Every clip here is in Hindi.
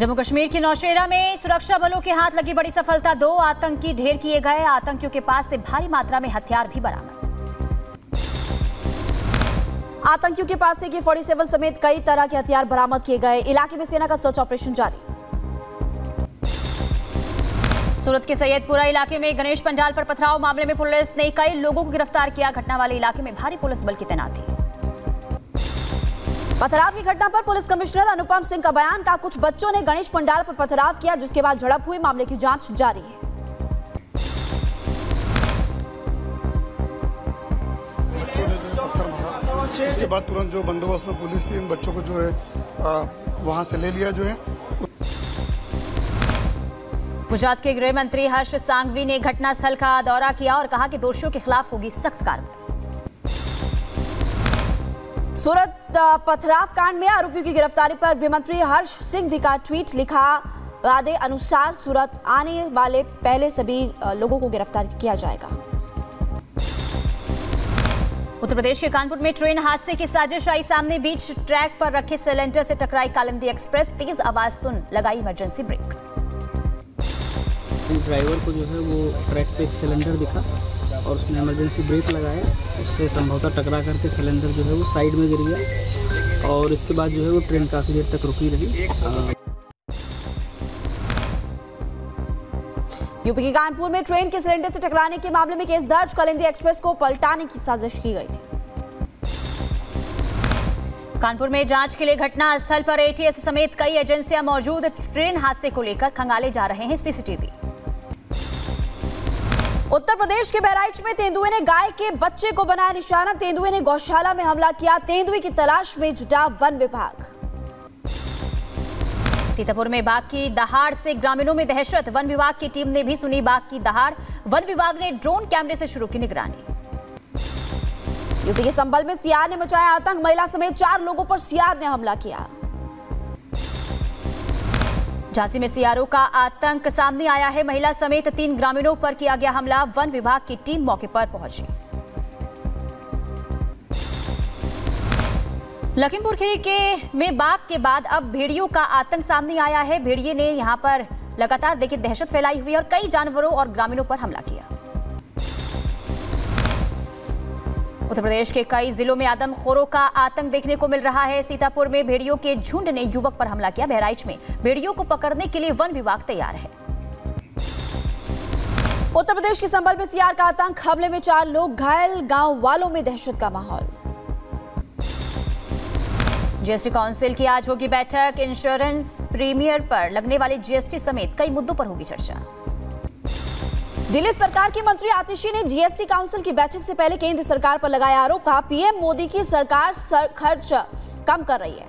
जम्मू कश्मीर के नौशेरा में सुरक्षा बलों के हाथ लगी बड़ी सफलता, 2 आतंकी ढेर किए गए। आतंकियों के पास से भारी मात्रा में हथियार भी बरामद। आतंकियों के पास से AK-47 समेत कई तरह के हथियार बरामद किए गए। इलाके में सेना का सर्च ऑपरेशन जारी। सूरत के सैयदपुरा इलाके में गणेश पंडाल पर पथराव मामले में पुलिस ने कई लोगों को गिरफ्तार किया। घटना वाले इलाके में भारी पुलिस बल की तैनाती। पथराव की घटना पर पुलिस कमिश्नर अनुपम सिंह का बयान, कहा कुछ बच्चों ने गणेश पंडाल पर पथराव किया जिसके बाद झड़प हुई। मामले की जाँच जारी है। इसके बाद तुरंत जो बंदोबस्त में पुलिस थी, इन बच्चों को जो है वहां से ले लिया जो है। गुजरात के गृह मंत्री हर्ष सांघवी ने घटनास्थल का दौरा किया और कहा कि दोषियों के खिलाफ होगी सख्त कार्रवाई। सूरत पथराव कांड में आरोपियों की गिरफ्तारी पर गृह मंत्री हर्ष सांघवी का ट्वीट, लिखा वादे अनुसार सूरत आने वाले पहले सभी लोगों को गिरफ्तार किया जाएगा। उत्तर प्रदेश के कानपुर में ट्रेन हादसे की साजिश आई सामने। बीच ट्रैक पर रखे सिलेंडर से टकराई कालिंदी एक्सप्रेस। तेज आवाज सुन लगाई इमरजेंसी ब्रेक। ड्राइवर को जो है वो ट्रैक पे एक सिलेंडर दिखा और उसने इमरजेंसी ब्रेक लगाया। उससे संभवतः टकरा करके सिलेंडर जो है वो साइड में गिर गया और इसके बाद जो है वो ट्रेन काफ़ी देर तक रुकी रही। यूपी के कानपुर में ट्रेन के सिलेंडर से टकराने के मामले में केस दर्ज। कालिंदी एक्सप्रेस को पलटाने की साजिश की गई थी। कानपुर में जांच के लिए घटना स्थल पर ATS समेत कई एजेंसियां मौजूद। ट्रेन हादसे को लेकर खंगाले जा रहे हैं CCTV। उत्तर प्रदेश के बहराइच में तेंदुए ने गाय के बच्चे को बनाया निशाना। तेंदुए ने गौशाला में हमला किया। तेंदुए की तलाश में जुटा वन विभाग। सीतापुर में बाघ की दहाड़ से ग्रामीणों में दहशत। वन विभाग की टीम ने भी सुनी बाघ की दहाड़। वन विभाग ने ड्रोन कैमरे से शुरू की निगरानी। यूपी के संबल में सीआर ने मचाया आतंक। महिला समेत 4 लोगों पर सीआर ने हमला किया। झांसी में सीआरओ का आतंक सामने आया है। महिला समेत 3 ग्रामीणों पर किया गया हमला। वन विभाग की टीम मौके पर पहुंची। लखीमपुर खीरी में बाघ के बाद अब भेड़ियों का आतंक सामने आया है। भेड़िए ने यहां पर लगातार देखिए दहशत फैलाई हुई और कई जानवरों और ग्रामीणों पर हमला किया। उत्तर प्रदेश के कई जिलों में आदमखोरों का आतंक देखने को मिल रहा है। सीतापुर में भेड़ियों के झुंड ने युवक पर हमला किया। बहराइच में भेड़ियों को पकड़ने के लिए वन विभाग तैयार है। उत्तर प्रदेश के संबल में सीआर का आतंक, हमले में 4 लोग घायल। गाँव वालों में दहशत का माहौल। जीएसटी काउंसिल की आज होगी बैठक। इंश्योरेंस प्रीमियर पर लगने वाले GST समेत कई मुद्दों पर होगी चर्चा। दिल्ली सरकार की मंत्री आतिशी ने GST काउंसिल की बैठक से पहले केंद्र सरकार पर लगाया आरोप। कहा PM मोदी की सरकार खर्च कम कर रही है।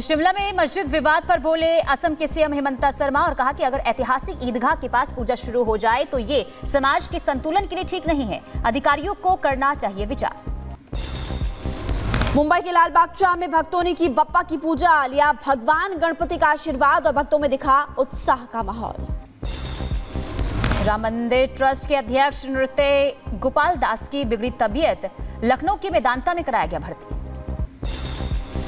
शिमला में मस्जिद विवाद पर बोले असम के CM हिमंत सरमा और कहा कि अगर ऐतिहासिक ईदगाह के पास पूजा शुरू हो जाए तो ये समाज के संतुलन के लिए ठीक नहीं है। अधिकारियों को करना चाहिए विचार। मुंबई के लालबागचा में भक्तों ने की बप्पा की पूजा, लिया भगवान गणपति का आशीर्वाद और भक्तों में दिखा उत्साह का माहौल। राम मंदिर ट्रस्ट के अध्यक्ष नृत्य गोपाल दास की बिगड़ी तबीयत, लखनऊ के मेदांता में कराया गया भर्ती।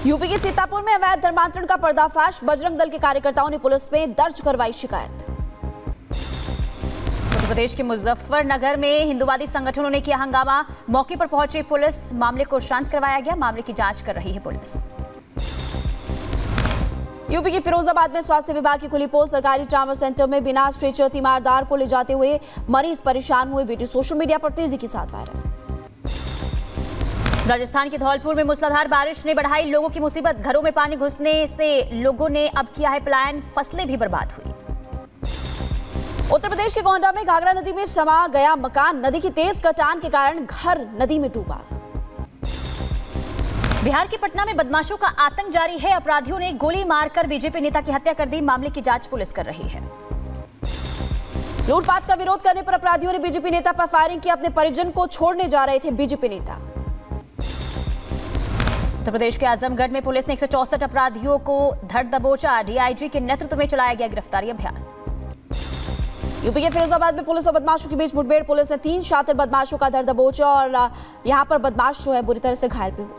यूपी के सीतापुर में अवैध धर्मांतरण का पर्दाफाश। बजरंग दल के कार्यकर्ताओं ने पुलिस में दर्ज करवाई शिकायत। प्रदेश के मुजफ्फरनगर में हिंदुवादी संगठनों ने किया हंगामा। मौके पर पहुंची पुलिस, मामले को शांत करवाया गया। मामले की जांच कर रही है पुलिस। यूपी के फिरोजाबाद में स्वास्थ्य विभाग की खुली पोल। सरकारी ट्रामा सेंटर में बिना स्ट्रेचर तीमारदार को ले जाते हुए मरीज परेशान हुए। वीडियो सोशल मीडिया पर तेजी के साथ वायरल। राजस्थान के धौलपुर में मूसलाधार बारिश ने बढ़ाई लोगों की मुसीबत। घरों में पानी घुसने से लोगों ने अब किया है पलायन। फसलें भी बर्बाद हुई। उत्तर प्रदेश के गोंडा में घाघरा नदी में समा गया मकान। नदी की तेज कटान के कारण घर नदी में डूबा। बिहार के पटना में बदमाशों का आतंक जारी है। अपराधियों ने गोली मारकर बीजेपी नेता की हत्या कर दी। मामले की जांच पुलिस कर रही है। लूटपाट का विरोध करने पर अपराधियों ने बीजेपी नेता पर फायरिंग की। अपने परिजन को छोड़ने जा रहे थे बीजेपी नेता। उत्तर प्रदेश के आजमगढ़ में पुलिस ने 164 अपराधियों को धर दबोचा। DIG के नेतृत्व में चलाया गया गिरफ्तारी अभियान। यूपी के फिरोजाबाद में पुलिस और बदमाशों के बीच मुठभेड़। पुलिस ने 3 शातिर बदमाशों का धर दबोचा और यहां पर बदमाश जो है बुरी तरह से घायल भी हुआ।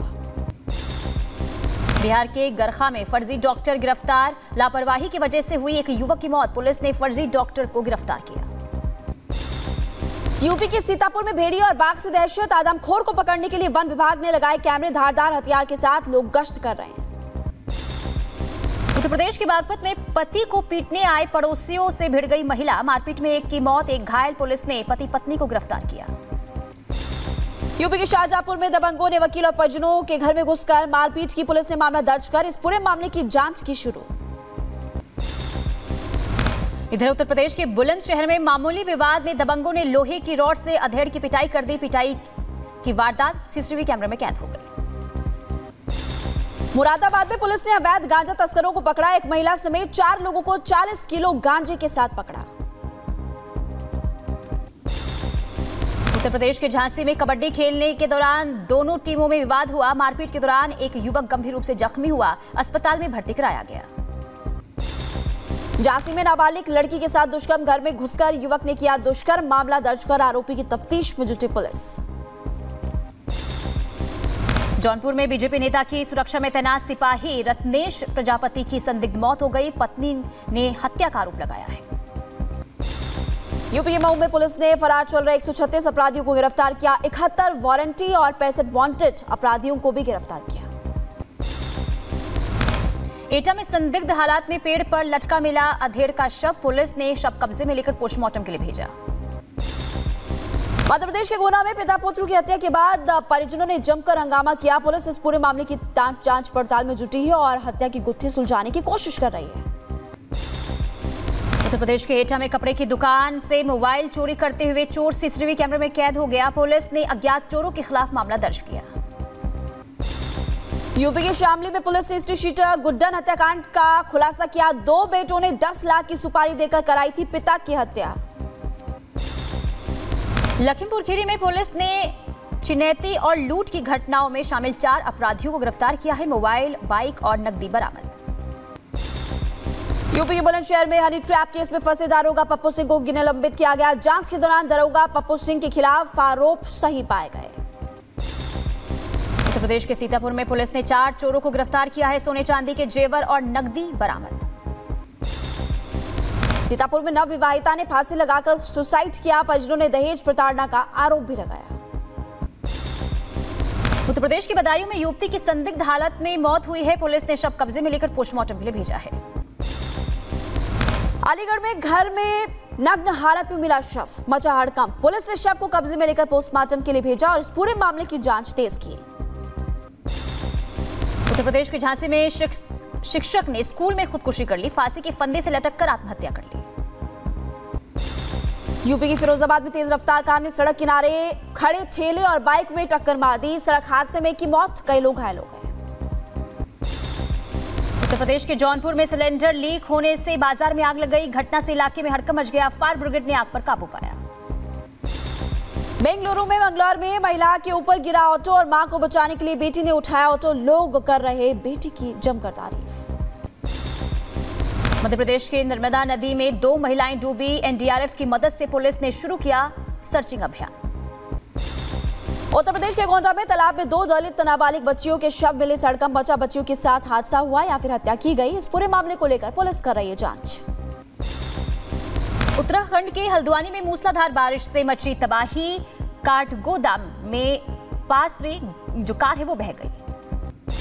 बिहार के गरखा में फर्जी डॉक्टर गिरफ्तार, लापरवाही की वजह से हुई एक युवक की मौत, पुलिस ने फर्जी डॉक्टर को गिरफ्तार किया। यूपी के सीतापुर में भेड़िया और बाघ से दहशत, आदमखोर को पकड़ने के लिए वन विभाग ने लगाए कैमरे, धारदार हथियार के साथ लोग गश्त कर रहे हैं। उत्तर प्रदेश के बागपत में पति को पीटने आए पड़ोसियों से भिड़ गई महिला, मारपीट में एक की मौत, एक घायल, पुलिस ने पति पत्नी को गिरफ्तार किया। यूपी के शाहजहांपुर में दबंगों ने वकील और परिजनों के घर में घुसकर मारपीट की, पुलिस ने मामला दर्ज कर इस पूरे मामले की जांच की शुरू। इधर उत्तर प्रदेश के बुलंदशहर में मामूली विवाद में दबंगों ने लोहे की रॉड से अधेड़ की पिटाई कर दी, पिटाई की वारदात सीसीटीवी कैमरे में कैद हो गई। मुरादाबाद में पुलिस ने अवैध गांजा तस्करों को पकड़ा, एक महिला समेत 4 लोगों को 40 किलो गांजे के साथ पकड़ा। उत्तर प्रदेश के झांसी में कबड्डी खेलने के दौरान दोनों टीमों में विवाद हुआ, मारपीट के दौरान एक युवक गंभीर रूप से जख्मी हुआ, अस्पताल में भर्ती कराया गया। झांसी में नाबालिग लड़की के साथ दुष्कर्म, घर में घुसकर युवक ने किया दुष्कर्म, मामला दर्ज कर आरोपी की तफ्तीश में जुटी पुलिस। जौनपुर में बीजेपी नेता की सुरक्षा में तैनात सिपाही रत्नेश प्रजापति की संदिग्ध मौत हो गई, पत्नी ने हत्या का आरोप लगाया है। यूपी के मऊ में पुलिस ने फरार चल रहे 136 अपराधियों को गिरफ्तार किया, 71 वारंटी और 65 वांटेड अपराधियों को भी गिरफ्तार किया। एटा में संदिग्ध हालात में पेड़ पर लटका मिला अधेड़ का शव, पुलिस ने शव कब्जे में लेकर पोस्टमार्टम के लिए भेजा। मध्य प्रदेश के गोंडा में पिता पुत्र की हत्या के बाद परिजनों ने जमकर हंगामा किया, पुलिस इस पूरे मामले की जांच पड़ताल में जुटी है और हत्या की गुत्थी सुलझाने की कोशिश कर रही है। उत्तर प्रदेश के एटा में कपड़े की दुकान से मोबाइल चोरी करते हुए चोर सीसीटीवी कैमरे में कैद हो गया, पुलिस ने अज्ञात चोरों के खिलाफ मामला दर्ज किया। यूपी के शामली में पुलिस ने स्ट्रीट शीटर गुड्डन हत्याकांड का खुलासा किया, 2 बेटों ने 10 लाख की सुपारी देकर कराई थी पिता की हत्या। लखीमपुर खीरी में पुलिस ने चिनैती और लूट की घटनाओं में शामिल 4 अपराधियों को गिरफ्तार किया है, मोबाइल, बाइक और नकदी बरामद। यूपी के बुलंदशहर में हनी ट्रैप केस में फंसे दारोगा पप्पू सिंह को निलंबित किया गया, जांच के दौरान दारोगा पप्पू सिंह के खिलाफ आरोप सही पाए गए। उत्तर प्रदेश के सीतापुर में पुलिस ने 4 चोरों को गिरफ्तार किया है, सोने चांदी के जेवर और नकदी बरामद। सीतापुर में नवविवाहिता ने फांसी लगाकर सुसाइड किया, परिजनों ने दहेज प्रताड़ना का आरोप भी लगाया। उत्तर प्रदेश के बदायूं में युवती की संदिग्ध हालत में मौत हुई है, पुलिस ने शव कब्जे में लेकर पोस्टमार्टम के लिए भेजा है। अलीगढ़ में घर में नग्न हालत में मिला शव, मचा हड़कंप, पुलिस ने शव को कब्जे में लेकर पोस्टमार्टम के लिए भेजा और इस पूरे मामले की जांच तेज की। उत्तर प्रदेश के झांसी में शिक्षक ने स्कूल में खुदकुशी कर ली, फांसी के फंदे से लटककर आत्महत्या कर ली। यूपी के फिरोजाबाद में तेज रफ्तार कार ने सड़क किनारे खड़े ठेले और बाइक में टक्कर मार दी, सड़क हादसे में की मौत, कई लोग घायल हो गए। उत्तर प्रदेश के जौनपुर में सिलेंडर लीक होने से बाजार में आग लग गई, घटना से इलाके में हड़कंप मच गया, फायर ब्रिगेड ने आग पर काबू पाया। बेंगलोर में महिला के ऊपर गिरा ऑटो और मां को बचाने के लिए बेटी ने उठाया ऑटो, लोग कर रहे बेटी की जमकर तारीफ। मध्य प्रदेश के नर्मदा नदी में 2 महिलाएं डूबी, एनडीआरएफ की मदद से पुलिस ने शुरू किया सर्चिंग अभियान। उत्तर प्रदेश के गोंडा में तालाब में 2 दलित नाबालिग बच्चियों के शव मिले, सड़कंप मचा, बच्चियों के साथ हादसा हुआ या फिर हत्या की गई, इस पूरे मामले को लेकर पुलिस कर रही है जांच। उत्तराखंड के हल्द्वानी में मूसलाधार बारिश से मची तबाही, काठगोदाम में पास में जो कार है वो बह गई।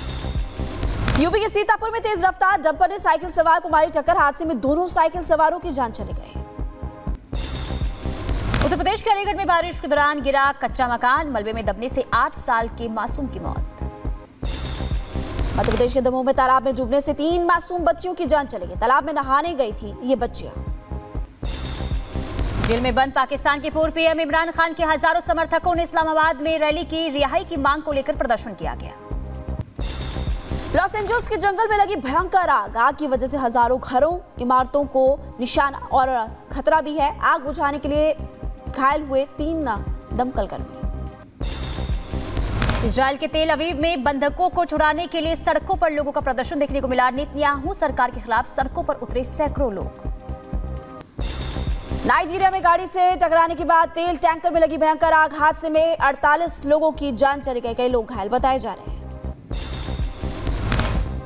यूपी के सीतापुर में तेज रफ्तार डंपर ने साइकिल सवार को मारी टक्कर, हादसे में दोनों साइकिल सवारों की जान चली गई। उत्तर प्रदेश के अलीगढ़ में बारिश के दौरान गिरा कच्चा मकान, मलबे में दबने से 8 साल के मासूम की मौत। मध्य प्रदेश के दमोह में तालाब में डूबने से 3 मासूम बच्चियों की जान चली गई, तालाब में नहाने गई थी ये बच्चियां। जेल में बंद पाकिस्तान के पूर्व पीएम इमरान खान के हजारों समर्थकों ने इस्लामाबाद में रैली की, रिहाई की मांग को लेकर प्रदर्शन किया गया। लॉस एंजल्स के जंगल में लगी भयंकर आग, आग की वजह से हजारों घरों, इमारतों को निशाना और खतरा भी है, आग बुझाने के लिए घायल हुए 3 दमकल कर्मी। इजराइल के तेल अवीव में बंधकों को छुड़ाने के लिए सड़कों पर लोगों का प्रदर्शन देखने को मिला, नेतन्याहू सरकार के खिलाफ सड़कों पर उतरे सैकड़ों लोग। नाइजीरिया में गाड़ी से टकराने के बाद तेल टैंकर में लगी भयंकर आग, हादसे में 48 लोगों की जान चली गई, कई लोग घायल बताए जा रहे हैं।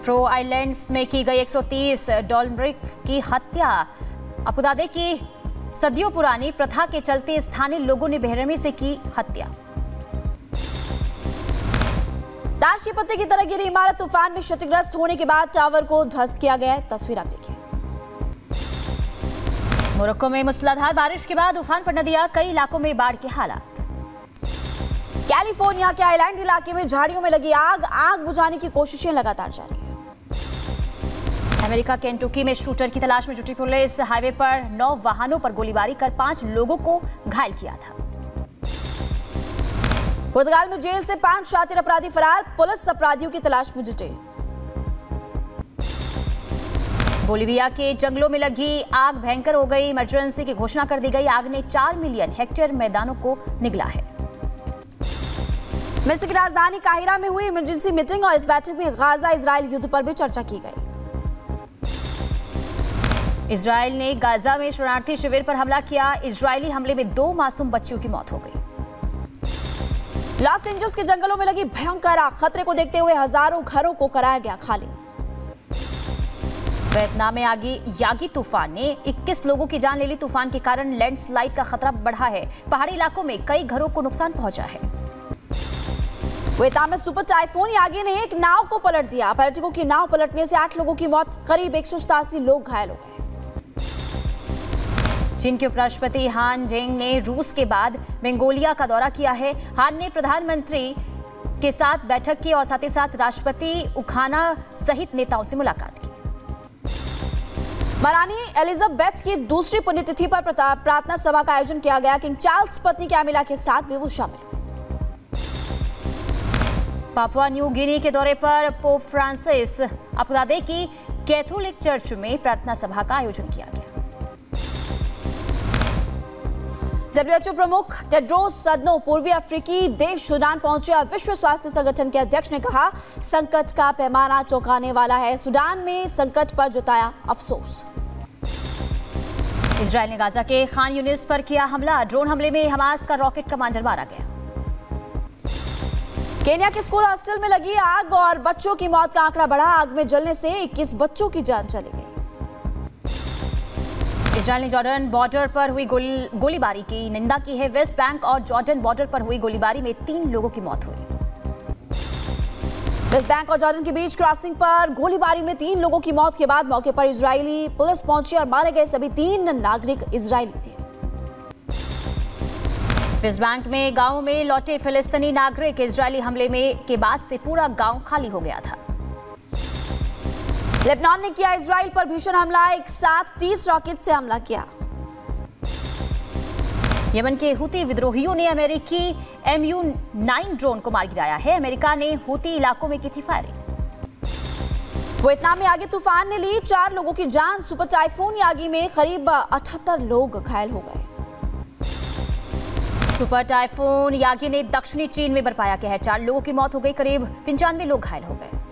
फ्रो आइलैंड्स में की गई 130 डॉल्मेक की हत्या। आपको बता दें कि सदियों पुरानी प्रथा के चलते स्थानीय लोगों ने बेरहमी से की हत्या। तारशी पत्ते की तरह गिरी इमारत तूफान में क्षतिग्रस्त होने के बाद टावर को ध्वस्त किया गया है। तस्वीर आप देखिए। मोरक्को में मूसलाधार बारिश के बाद उफान पर नदियां, कई इलाकों में बाढ़ के हालात। कैलिफोर्निया के आइलैंड इलाके में झाड़ियों में लगी आग, आग बुझाने की कोशिशें लगातार जारी है। अमेरिका केंटुकी में शूटर की तलाश में जुटी पुलिस, हाईवे पर 9 वाहनों पर गोलीबारी कर 5 लोगों को घायल किया था। पुर्तगाल में जेल से 5 शातिर अपराधी फरार, पुलिस अपराधियों की तलाश में जुटे। बोलिविया के जंगलों में लगी आग भयंकर हो गई, इमरजेंसी की घोषणा कर दी गई। आग ने 4 मिलियन हेक्टेयर मैदानों को निगला है। मिस्र की राजधानी काहिरा में हुई इमरजेंसी मीटिंग और इस बैठक में गाजा इजराइल युद्ध पर भी चर्चा की गई। इजराइल ने गाजा में शरणार्थी शिविर पर हमला किया, इजरायली हमले में 2 मासूम बच्चियों की मौत हो गई। लॉस एंजल्स के जंगलों में लगी भयंकर आग, खतरे को देखते हुए हजारों घरों को कराया गया खाली। वियतनाम में आगे यागी तूफान ने 21 लोगों की जान ले ली। तूफान के कारण लैंडस्लाइड का खतरा बढ़ा है, पहाड़ी इलाकों में कई घरों को नुकसान पहुंचा है। वेता में सुपर टाइफून यागी ने एक नाव को पलट दिया, पर्यटकों की नाव पलटने से 8 लोगों की मौत, करीब 187 लोग घायल हो गए। चीन के उपराष्ट्रपति हान जेंग ने रूस के बाद मंगोलिया का दौरा किया है। हान ने प्रधानमंत्री के साथ बैठक की और साथ ही साथ राष्ट्रपति उखाना सहित नेताओं से मुलाकात की। महारानी एलिजाबेथ की दूसरी पुण्यतिथि पर प्रार्थना सभा का आयोजन किया गया। किंग चार्ल्स पत्नी कैमिला के साथ भी वो शामिल। पापुआ न्यू गिनी के दौरे पर पोप फ्रांसिस, आपको बता दें कि कैथोलिक चर्च में प्रार्थना सभा का आयोजन किया गया। WHO प्रमुख टेड्रोस अधनोम पूर्वी अफ्रीकी देश सूडान पहुंचे और विश्व स्वास्थ्य संगठन के अध्यक्ष ने कहा, संकट का पैमाना चौंकाने वाला है। सूडान में संकट पर जताया अफसोस। इजरायल ने गाजा के खान यूनिस पर किया हमला, ड्रोन हमले में हमास का रॉकेट कमांडर मारा गया। केन्या के स्कूल हॉस्टल में लगी आग और बच्चों की मौत का आंकड़ा बढ़ा, आग में जलने से 21 बच्चों की जान चली गई। इजरायल ने जॉर्डन बॉर्डर पर हुई गोलीबारी की निंदा की है। वेस्ट बैंक और जॉर्डन बॉर्डर पर हुई गोलीबारी में 3 लोगों की मौत हुई। वेस्ट बैंक और जॉर्डन के बीच क्रॉसिंग पर गोलीबारी में 3 लोगों की मौत के बाद मौके पर इजरायली पुलिस पहुंची और मारे गए सभी 3 नागरिक इजरायली थे। वेस्ट बैंक में गांव में लौटे फिलिस्तीनी नागरिक, इजरायली हमले में के बाद से पूरा गांव खाली हो गया था। लेबनान ने किया इजरायल पर भीषण हमला, एक साथ 30 रॉकेट से हमला किया। यमन के हूती विद्रोहियों ने अमेरिकी MU-9 ड्रोन को मार गिराया है। अमेरिका ने हूती इलाकों में की थी फायरिंग। वियतनाम में आगे तूफान ने ली 4 लोगों की जान, सुपर टाइफून यागी में करीब 78 लोग घायल हो गए। सुपर टाइफून यागी ने दक्षिणी चीन में बरपाया किया है, 4 लोगों की मौत हो गई, करीब 95 लोग घायल हो गए।